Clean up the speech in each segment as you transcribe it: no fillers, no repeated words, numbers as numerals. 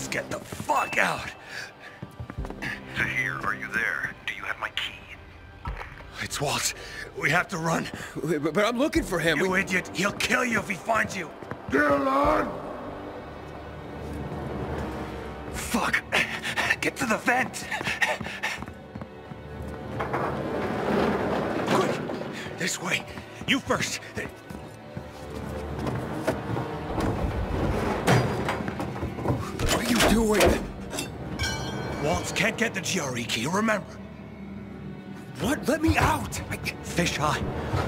Let's get the fuck out! Zahir, are you there? Do you have my key? It's Waltz. We have to run. But I'm looking for him. You idiot! He'll kill you if he finds you! Get on! Fuck! Get to the vent! Quick! This way! You first! What are you doing? Waltz can't get the GRE key, remember? What? Let me out! I can't. Fish high.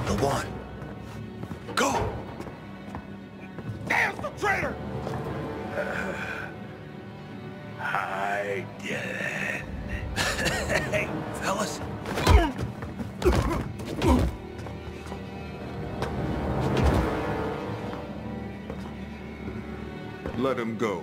Lawan. Go! Damn the traitor! I did it. Hey, fellas. Let him go.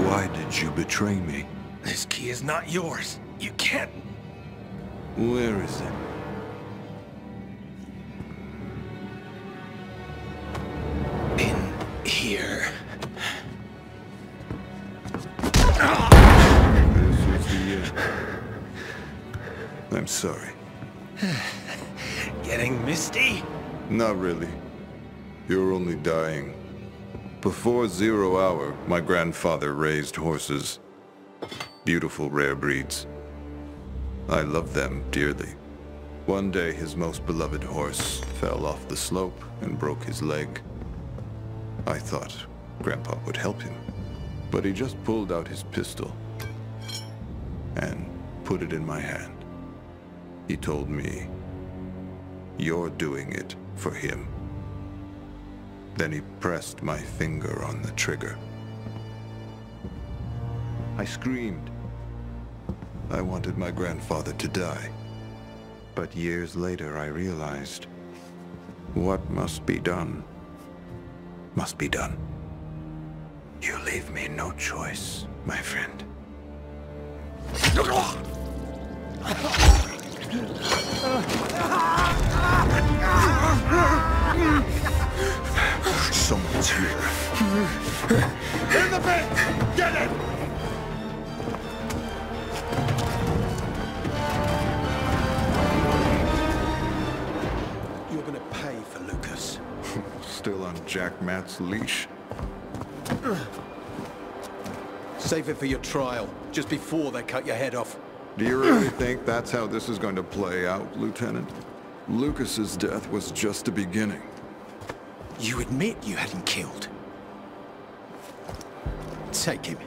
Why did you betray me? This key is not yours. You can't... Where is it? In here. This is the end. I'm sorry. Getting misty? Not really. You're only dying. Before 0 hour, my grandfather raised horses. Beautiful rare breeds. I love them dearly. One day his most beloved horse fell off the slope and broke his leg. I thought Grandpa would help him, but he just pulled out his pistol and put it in my hand. He told me, "You're doing it for him." Then he pressed my finger on the trigger. I screamed. I wanted my grandfather to die. But years later, I realized what must be done, must be done. You leave me no choice, my friend. Someone's here. In the vent! Get it! Still on Jack Matt's leash. Save it for your trial, just before they cut your head off. Do you really think that's how this is going to play out, Lieutenant? Lucas's death was just the beginning. You admit you had him killed. Take him.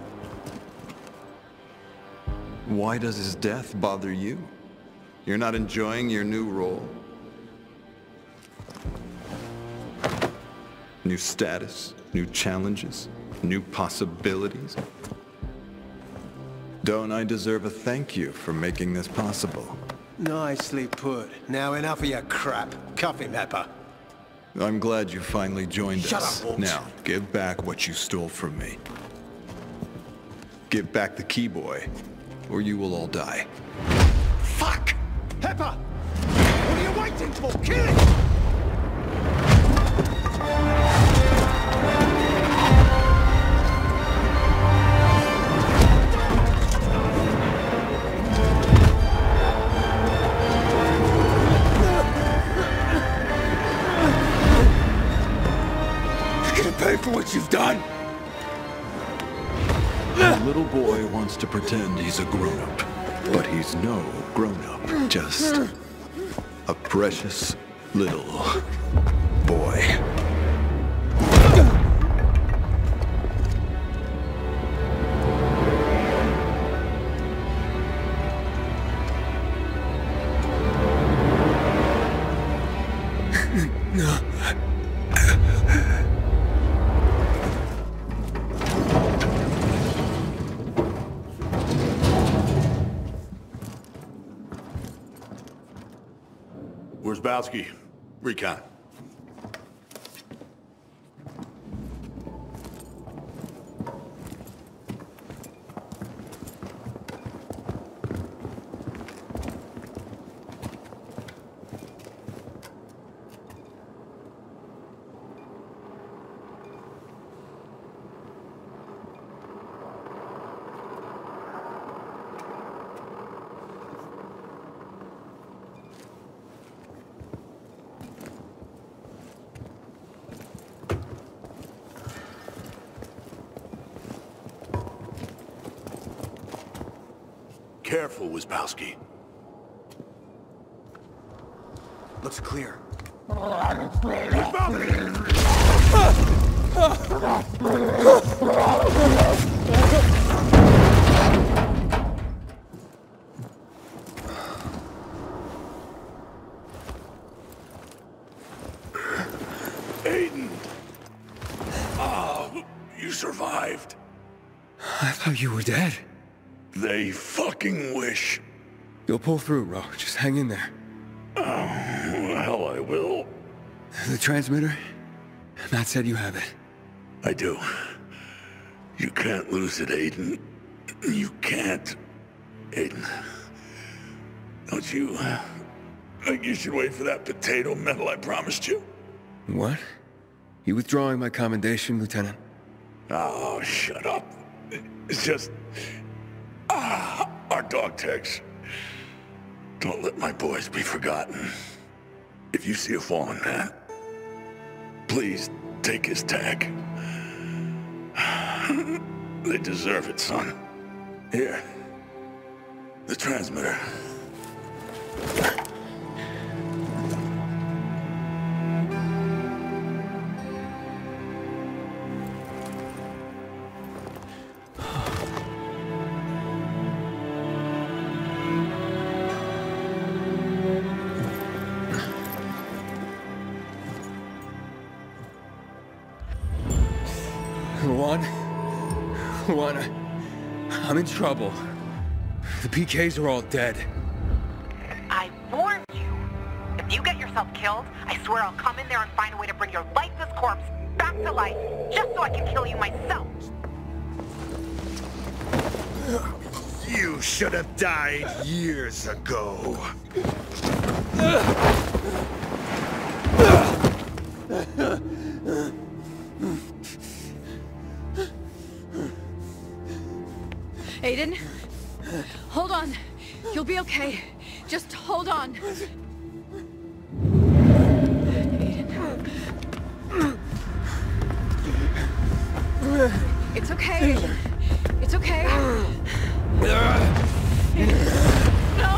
Why does his death bother you? You're not enjoying your new role? New status, new challenges, new possibilities. Don't I deserve a thank you for making this possible? Nicely put. Now enough of your crap. Cuff him, Pepper. I'm glad you finally joined us. Shut up, Waltz. Now, give back what you stole from me. Give back the key, boy, or you will all die. Fuck! Pepper! What are you waiting for? Kill it! What you've done! The little boy wants to pretend he's a grown-up, but he's no grown-up, just a precious little boy. Recon. Careful, Wispowski. Looks clear. Aiden! Oh, you survived. I thought you were dead. They fucking wish. You'll pull through, Rock. Just hang in there. Oh, well, I will. The transmitter? Matt said you have it. I do. You can't lose it, Aiden. You can't. Aiden. Don't you... I think you should wait for that potato medal I promised you. What? You withdrawing my commendation, Lieutenant? Oh, shut up. It's just... our dog tags. Don't let my boys be forgotten. If you see a fallen man, please take his tag. They deserve it, son. Here. The transmitter. I'm in trouble. The PKs are all dead. I warned you. If you get yourself killed, I swear I'll come in there and find a way to bring your lifeless corpse back to life, just so I can kill you myself. You should have died years ago. Aiden, hold on. You'll be okay. Just hold on. Aiden. It's okay, Aiden. It's okay. Aiden. No! No!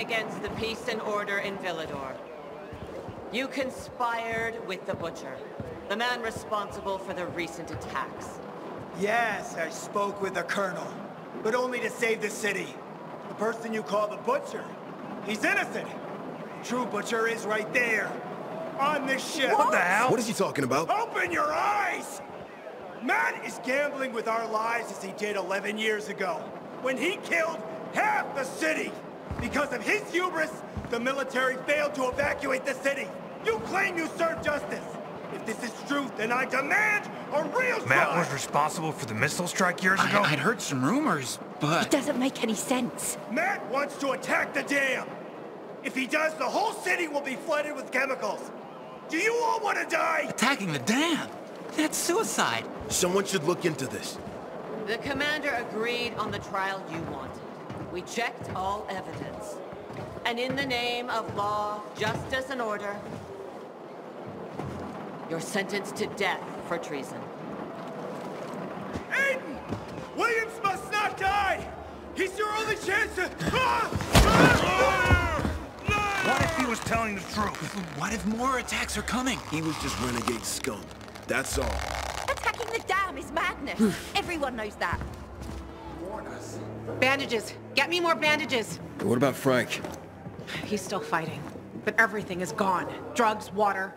Against the peace and order in Villador. You conspired with the Butcher, the man responsible for the recent attacks. Yes, I spoke with the Colonel, but only to save the city. The person you call the Butcher, he's innocent. The true Butcher is right there, on this ship. What the hell? What is he talking about? Open your eyes! Matt is gambling with our lives as he did 11 years ago, when he killed half the city. Because of his hubris, the military failed to evacuate the city. You claim you serve justice. If this is truth, then I demand a real trial. Matt was responsible for the missile strike years ago? I'd heard some rumors, but... It doesn't make any sense. Matt wants to attack the dam. If he does, the whole city will be flooded with chemicals. Do you all want to die? Attacking the dam? That's suicide. Someone should look into this. The commander agreed on the trial you wanted. We checked all evidence. And in the name of law, justice, and order, you're sentenced to death for treason. Aiden! Williams must not die! He's your only chance to... telling the truth. What if more attacks are coming? He was just renegade scum. That's all. Attacking the dam is madness. Everyone knows that. Bandages. Get me more bandages. What about Frank? He's still fighting, but everything is gone. Drugs, water.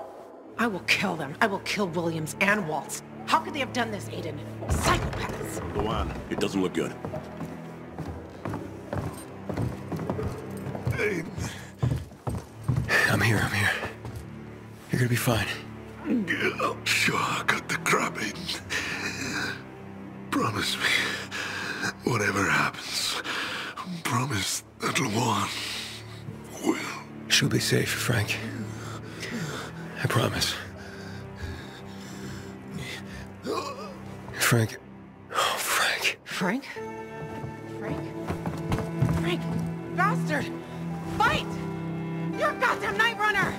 I will kill them. I will kill Williams and Waltz. How could they have done this, Aiden? Psychopaths. Lawan, it doesn't look good. I'm here. You're gonna be fine. Yeah, sure, I got the crap, Aiden. Promise me, whatever happens, promise that Lawan will. She'll be safe, Frank. I promise. Frank. Oh, Frank. Frank? Frank? Frank, bastard! Fight! You're a goddamn night runner!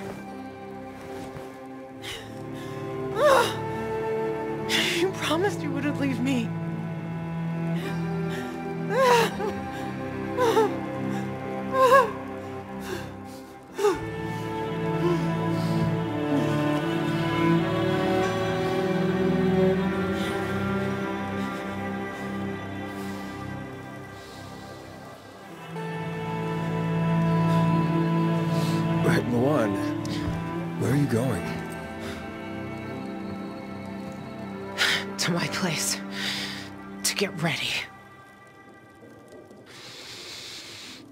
You promised you wouldn't leave me. To my place, to get ready.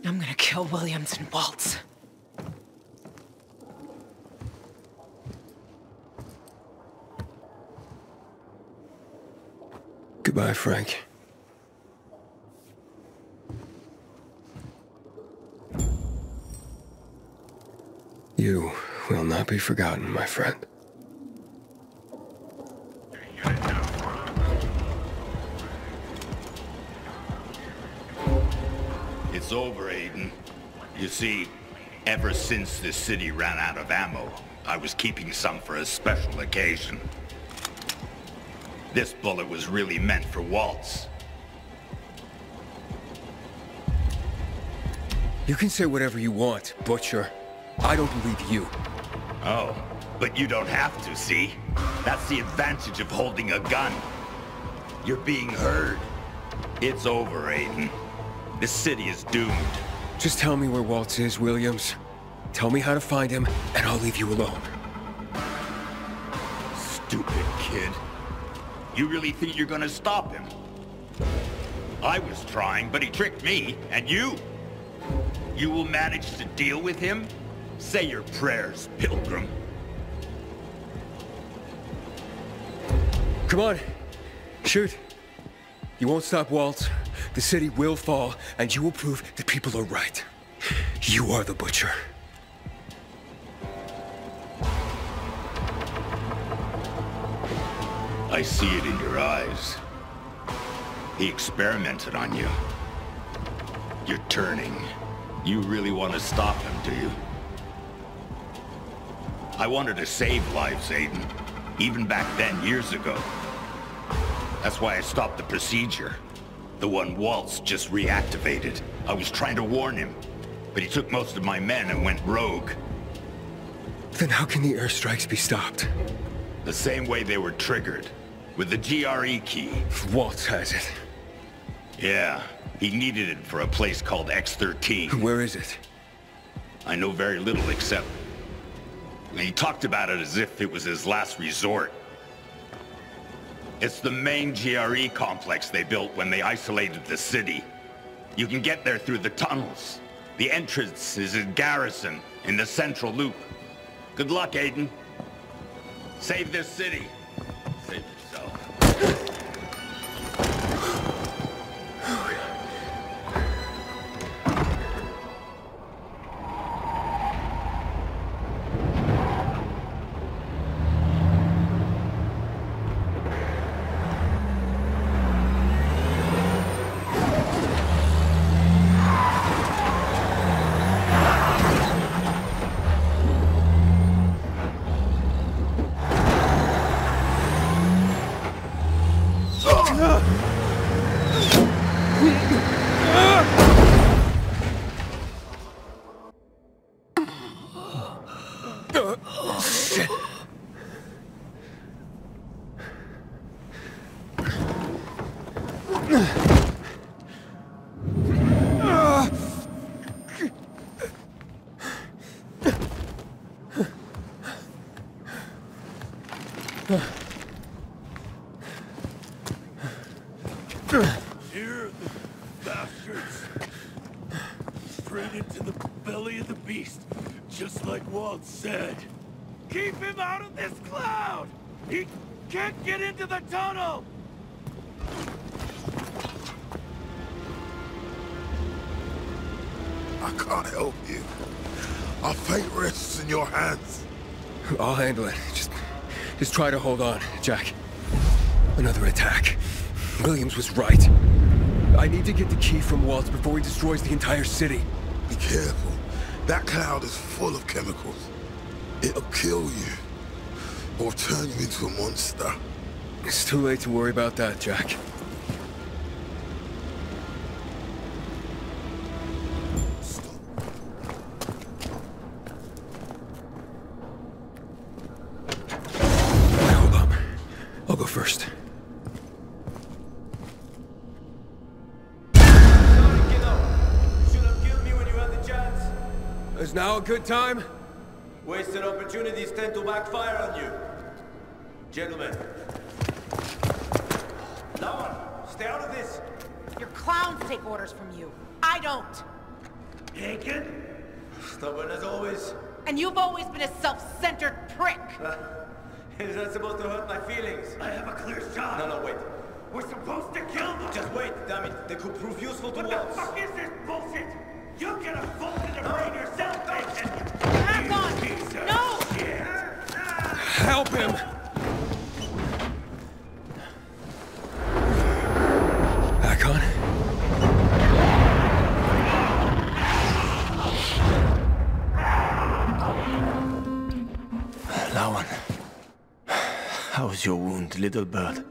I'm gonna kill Williams and Waltz. Goodbye, Frank. You will not be forgotten, my friend. It's over, Aiden. You see, ever since this city ran out of ammo, I was keeping some for a special occasion. This bullet was really meant for Waltz. You can say whatever you want, Butcher. I don't believe you. Oh, but you don't have to, see? That's the advantage of holding a gun. You're being heard. It's over, Aiden. This city is doomed. Just tell me where Waltz is, Williams. Tell me how to find him, and I'll leave you alone. Stupid kid. You really think you're gonna stop him? I was trying, but he tricked me, and you? You will manage to deal with him? Say your prayers, Pilgrim. Come on. Shoot. You won't stop Waltz. The city will fall, and you will prove the people are right. You are the Butcher. I see it in your eyes. He experimented on you. You're turning. You really want to stop him, do you? I wanted to save lives, Aiden. Even back then, years ago. That's why I stopped the procedure. The one Waltz just reactivated. I was trying to warn him, but he took most of my men and went rogue. Then how can the airstrikes be stopped? The same way they were triggered, with the GRE key. Waltz has it. Yeah, he needed it for a place called X-13. Where is it? I know very little except... He talked about it as if it was his last resort. It's the main GRE complex they built when they isolated the city. You can get there through the tunnels. The entrance is in garrison, in the central loop. Good luck, Aiden. Save this city. Save yourself. straight into the belly of the beast, just like Waltz said. Keep him out of this cloud! He can't get into the tunnel! I can't help you. Our fate rests in your hands. I'll handle it. Just try to hold on, Jack. Another attack. Williams was right. I need to get the key from Waltz before he destroys the entire city. Be careful. That cloud is full of chemicals. It'll kill you. Or turn you into a monster. It's too late to worry about that, Jack. First. Sorry, kiddo. You should have killed me when you had the chance. Is now a good time? Wasted opportunities tend to backfire on you. Gentlemen. Lawan, stay out of this. Your clowns take orders from you. I don't. Hankin? Stubborn as always. And you've always been a self-centered prick. Is that supposed to hurt my feelings? I have a clear shot! No, wait. We're supposed to kill them! Just wait, damn it. They could prove useful to us. What the fuck is this bullshit? You get a bolt in the brain yourself, Aiden! Hakon! No! Shit. Help him! Hakon? Lawan. How's your wound, little bird?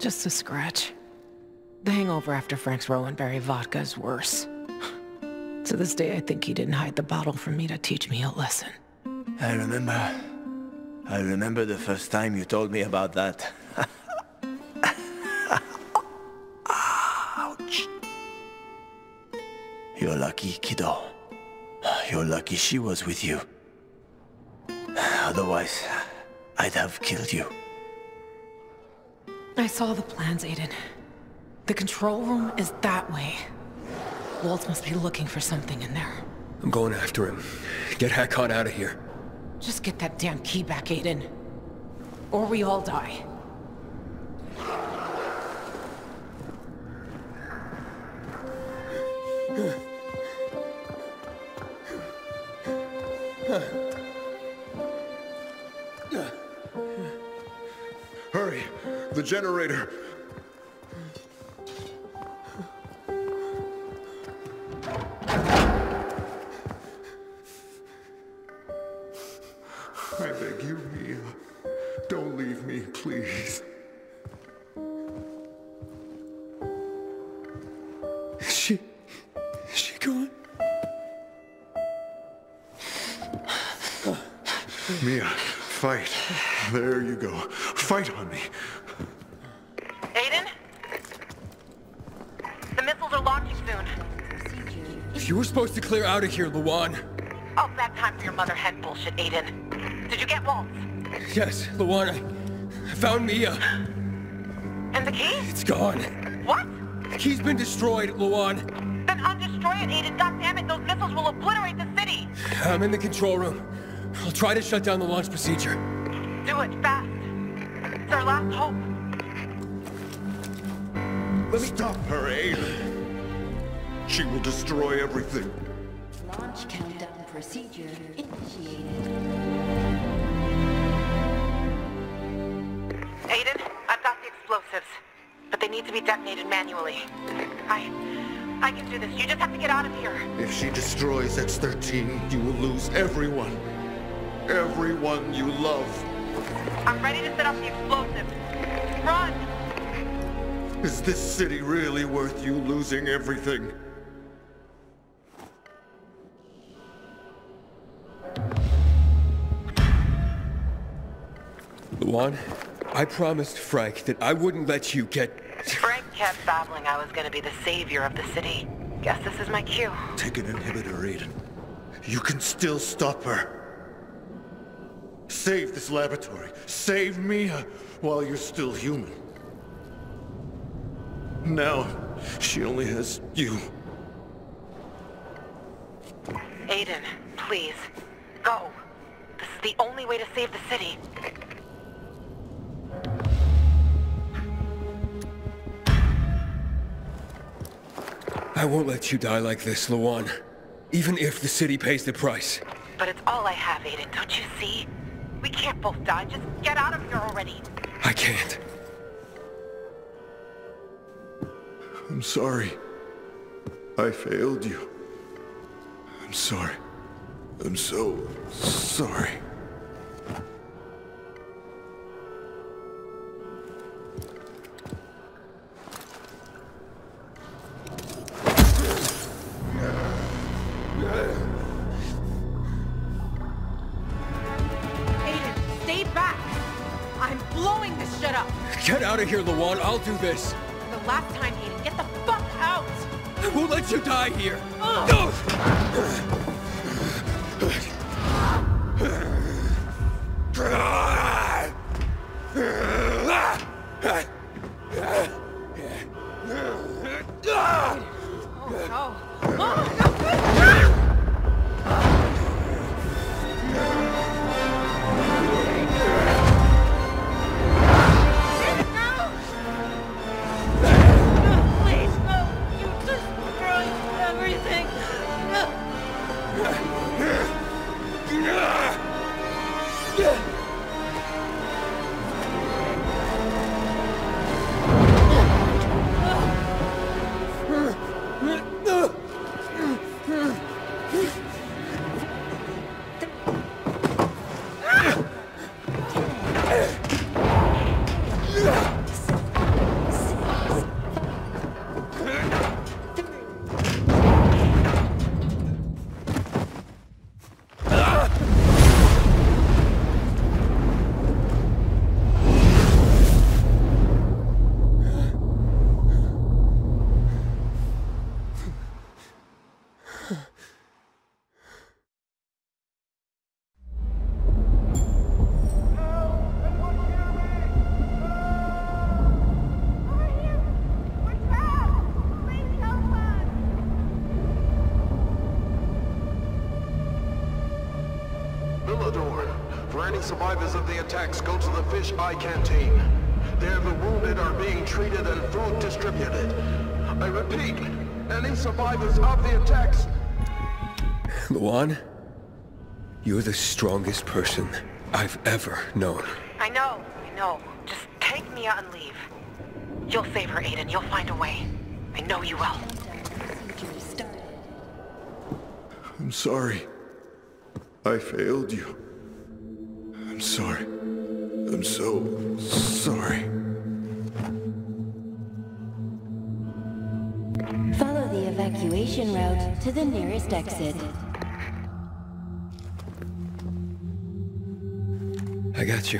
Just a scratch. The hangover after Frank's Rowanberry vodka is worse. To this day, I think he didn't hide the bottle from me to teach me a lesson. I remember the first time you told me about that. Ouch. You're lucky, kiddo. You're lucky she was with you. Otherwise, I'd have killed you. I saw the plans, Aiden. The control room is that way. Waltz must be looking for something in there. I'm going after him. Get Hakon out of here. Just get that damn key back, Aiden. Or we all die. Hurry! The generator! I beg you, Mia. Don't leave me, please. Is she gone? Mia, fight. There you go. Fight on me. Aiden? The missiles are launching soon. If you were supposed to clear out of here, Lawan. Oh, that time for your motherhead bullshit, Aiden. Did you get Waltz? Yes, Lawan, I found Mia. And the key? It's gone. What? The key's been destroyed, Lawan. Then undestroy it, Aiden. Goddammit, those missiles will obliterate the city. I'm in the control room. I'll try to shut down the launch procedure. Do it fast. It's our last hope. Let me stop her, Aiden. She will destroy everything. Launch countdown procedure initiated. Aiden, I've got the explosives, but they need to be detonated manually. I can do this. You just have to get out of here. If she destroys X-13, you will lose everyone. Everyone you love. I'm ready to set up the explosives. Run! Is this city really worth you losing everything? Lawan, I promised Frank that I wouldn't let you get... Frank kept babbling I was gonna be the savior of the city. Guess this is my cue. Take an inhibitor, Aiden. You can still stop her. Save this laboratory. Save Mia while you're still human. Now, she only has you. Aiden, please, go. This is the only way to save the city. I won't let you die like this, Lawan. Even if the city pays the price. But it's all I have, Aiden, don't you see? We can't both die, just get out of here already. I can't. I'm sorry. I failed you. I'm sorry. I'm so sorry. Aiden, stay back! I'm blowing this shit up! Get out of here, Lawan. I'll do this. The last time, Aiden, get the fuck out! I won't let you die here! No! Survivors of the attacks go to the Fish Eye Canteen. There the wounded are being treated and food distributed. I repeat, any survivors of the attacks... Lawan, you're the strongest person I've ever known. I know. Just take Mia and leave. You'll save her, Aiden. You'll find a way. I know you will. I'm sorry. I failed you. I'm sorry. I'm so sorry. Follow the evacuation route to the nearest exit. I got you.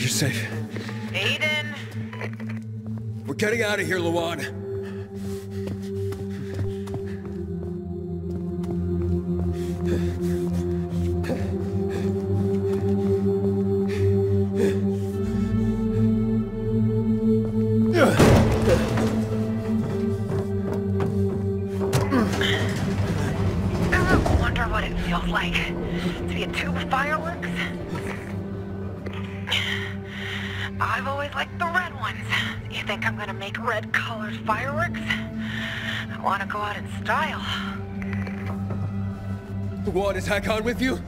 You're safe. Aiden! We're getting out of here, Lawan. What, is Hakon with you?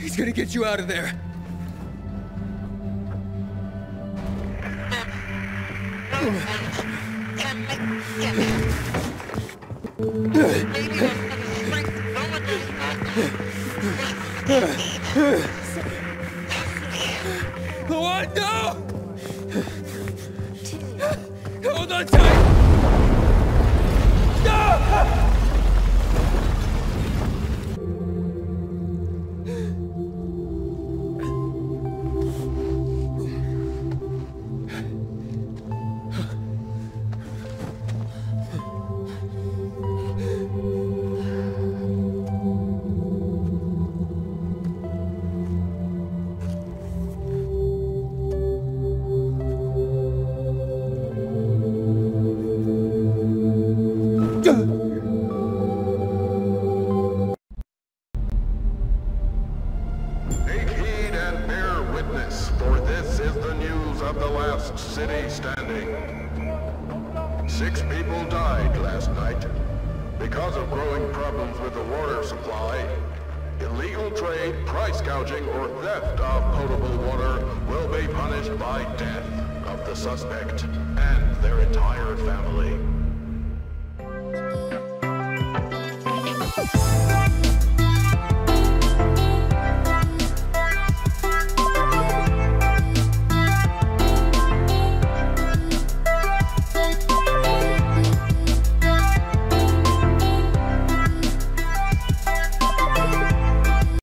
He's gonna get you out of there. What? No! Hold on tight! No! committee standing. 6 people died last night because of growing problems with the water supply. Illegal trade, price gouging, or theft of potable water will be punished by death of the suspect and their entire family.